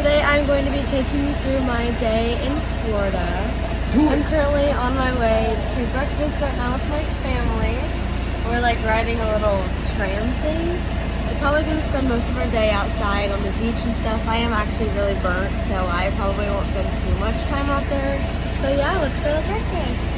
Today I'm going to be taking you through my day in Florida. I'm currently on my way to breakfast right now with my family. We're like riding a little tram thing. We're probably going to spend most of our day outside on the beach and stuff. I am actually really burnt, so I probably won't spend too much time out there. So yeah, let's go to breakfast.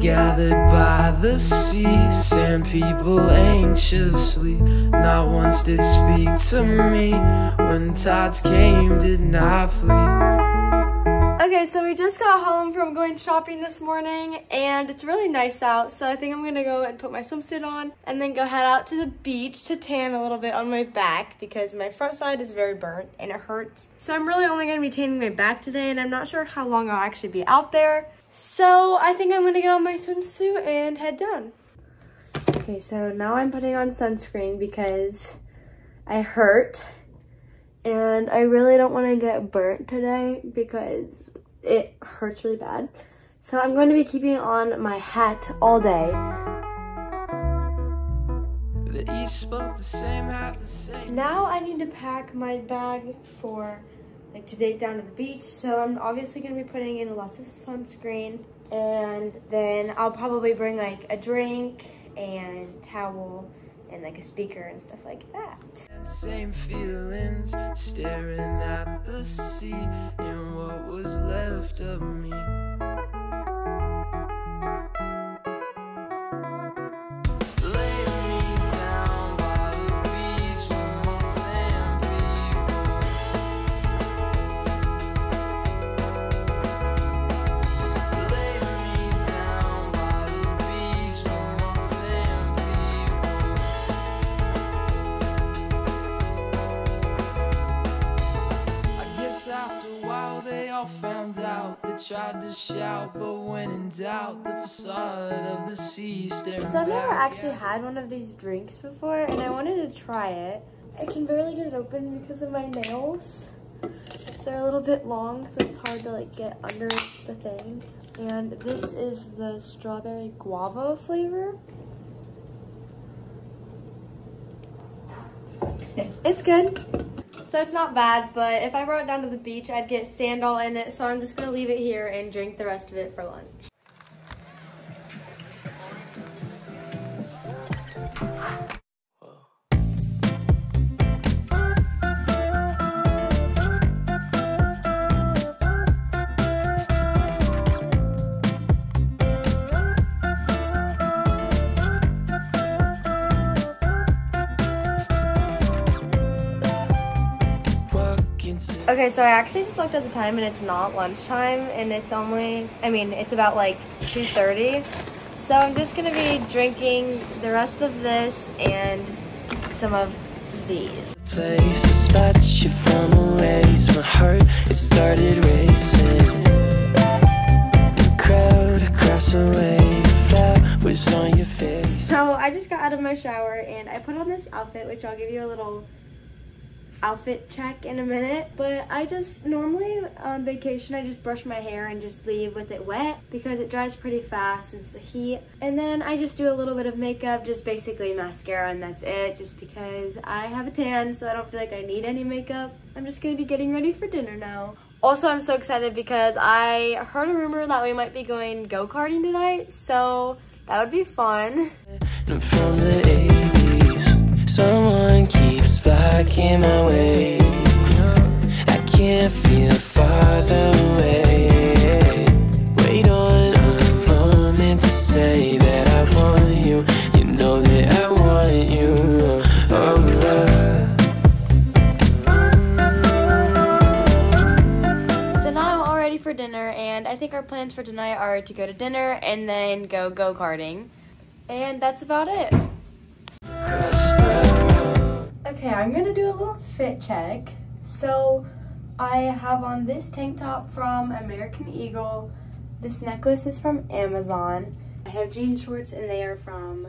Gathered by the sea, sand people anxiously. Not once did speak to me. When tides came, did not flee. Okay, so we just got home from going shopping this morning, and it's really nice out, so I think I'm gonna go and put my swimsuit on and then go head out to the beach to tan a little bit on my back because my front side is very burnt and it hurts. So I'm really only gonna be tanning my back today, and I'm not sure how long I'll actually be out there. So I think I'm gonna get on my swimsuit and head down. Okay, so now I'm putting on sunscreen because I hurt and I really don't wanna get burnt today because it hurts really bad. So I'm going to be keeping on my hat all day. Now I need to pack my bag for like today down to the beach, so I'm obviously gonna be putting in lots of sunscreen, and then I'll probably bring like a drink and towel and like a speaker and stuff like that. Same feelings, staring at the sea and what was left of me. Tried to shout, but when in doubt, the facade of the sea staring back. So I've never actually had one of these drinks before, and I wanted to try it. I can barely get it open because of my nails. They're a little bit long, so it's hard to like get under the thing. And this is the strawberry guava flavor. It's good. So it's not bad, but if I brought it down to the beach, I'd get sand all in it, so I'm just gonna leave it here and drink the rest of it for lunch. Okay, so I actually just looked at the time and it's not lunchtime, and it's only, I mean, it's about like 2:30. So I'm just gonna be drinking the rest of this and some of these. Places that you from away, my heart, it started racing. The crowd across the way, flower was on your face. So I just got out of my shower and I put on this outfit, which I'll give you a little outfit check in a minute, but I just normally on vacation I just brush my hair and just leave with it wet because it dries pretty fast since the heat, and then I just do a little bit of makeup, just basically mascara, and that's it, just because I have a tan, so I don't feel like I need any makeup. I'm just gonna be getting ready for dinner now. Also, I'm so excited because I heard a rumor that we might be going go-karting tonight, so that would be fun. I'm from the 80s, someone keeps back in my way, I can't feel farther away. Wait on a moment to say that I want you, you know that I want you. So now I'm all ready for dinner, and I think our plans for tonight are to go to dinner and then go go-karting, and that's about it. Okay, I'm gonna do a little fit check. So I have on this tank top from American Eagle. This necklace is from Amazon. I have jean shorts and they are from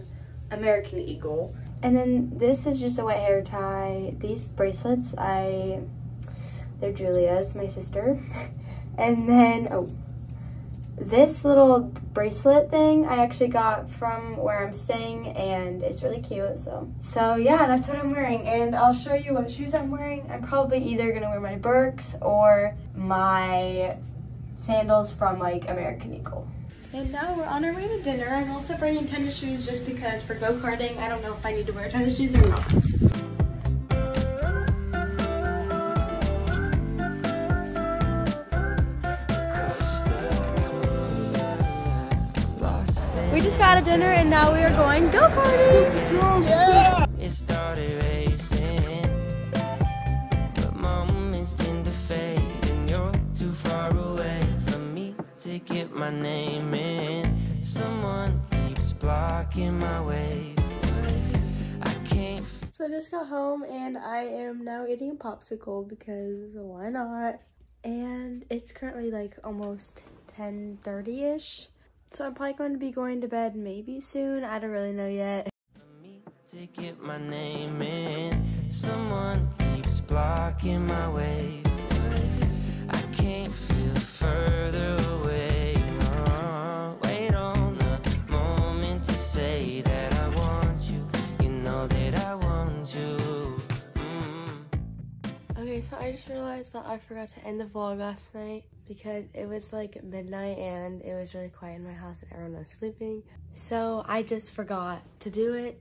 American Eagle. And then this is just a wet hair tie. These bracelets, they're Julia's, my sister. And then, this little bracelet thing I actually got from where I'm staying, and it's really cute, so yeah, that's what I'm wearing, and I'll show you what shoes I'm wearing. I'm probably either gonna wear my Birks or my sandals from like American Eagle. And now we're on our way to dinner. I'm also bringing tennis shoes just because for go-karting, I don't know if I need to wear tennis shoes or not. We just got a dinner and now we are going go-karting! Yeah. It started racing, but my moments tend to fade, and you're too far away from me to get my name in. Someone keeps blocking my way. I can't. So I just got home and I am now eating a popsicle because why not? And it's currently like almost 10:30-ish. So I'm probably going to be going to bed maybe soon. I don't really know yet. To get my name in, someone keeps blocking my way. I can't feel further away. Wait on a moment to say that I want you. You know that I want you. Okay, so I just realized that I forgot to end the vlog last night, because it was like midnight and it was really quiet in my house and everyone was sleeping. So I just forgot to do it,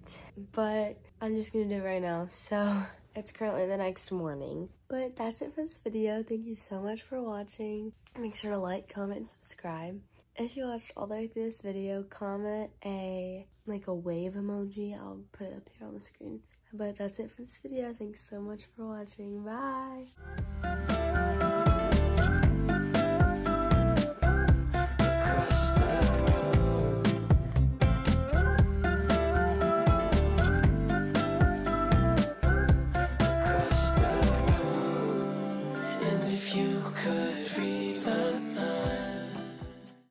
but I'm just gonna do it right now. So it's currently the next morning. But that's it for this video. Thank you so much for watching. Make sure to like, comment, and subscribe. If you watched all the way through this video, comment a wave emoji. I'll put it up here on the screen. But that's it for this video. Thanks so much for watching. Bye!